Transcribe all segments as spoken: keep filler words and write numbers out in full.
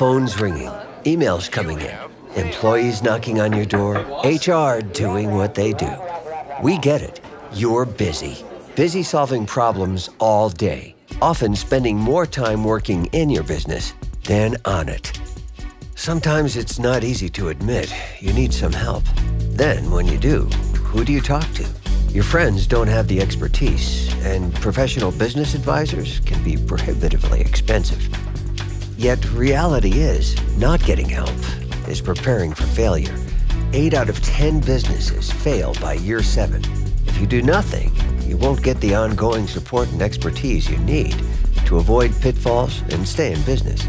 Phones ringing, emails coming in, employees knocking on your door, H R doing what they do. We get it. You're busy. Busy solving problems all day, often spending more time working in your business than on it. Sometimes it's not easy to admit you need some help. Then when you do, who do you talk to? Your friends don't have the expertise, and professional business advisors can be prohibitively expensive. Yet reality is, not getting help is preparing for failure. Eight out of ten businesses fail by year seven. If you do nothing, you won't get the ongoing support and expertise you need to avoid pitfalls and stay in business.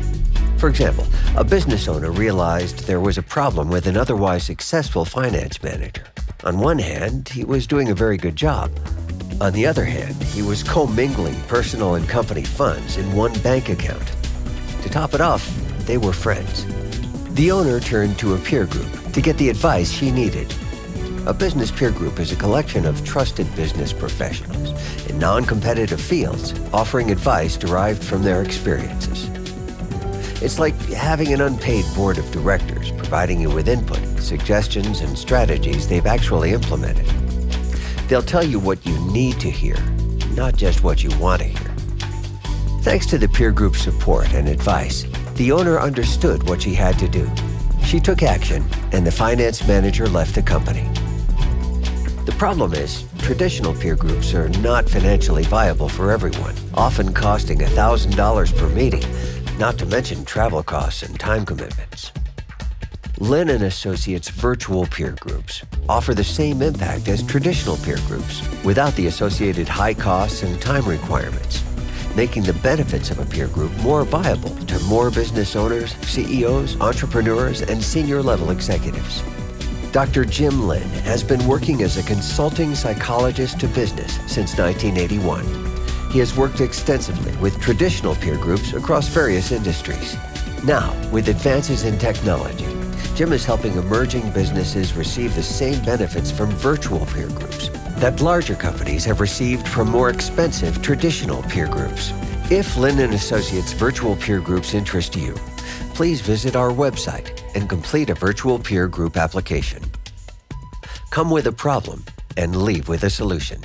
For example, a business owner realized there was a problem with an otherwise successful finance manager. On one hand, he was doing a very good job. On the other hand, he was commingling personal and company funds in one bank account. To top it off, they were friends. The owner turned to a peer group to get the advice she needed. A business peer group is a collection of trusted business professionals in non-competitive fields offering advice derived from their experiences. It's like having an unpaid board of directors providing you with input, suggestions, and strategies they've actually implemented. They'll tell you what you need to hear, not just what you want to hear. Thanks to the peer group support and advice, the owner understood what she had to do. She took action, and the finance manager left the company. The problem is, traditional peer groups are not financially viable for everyone, often costing one thousand dollars per meeting, not to mention travel costs and time commitments. Lynn and Associates virtual peer groups offer the same impact as traditional peer groups without the associated high costs and time requirements, making the benefits of a peer group more viable to more business owners, C E Os, entrepreneurs, and senior-level executives. Doctor Jym Lynn has been working as a consulting psychologist to business since nineteen eighty-one. He has worked extensively with traditional peer groups across various industries. Now, with advances in technology, Jym is helping emerging businesses receive the same benefits from virtual peer groups that larger companies have received from more expensive traditional peer groups. If Lynn and Associates virtual peer groups interest you, please visit our website and complete a virtual peer group application. Come with a problem and leave with a solution.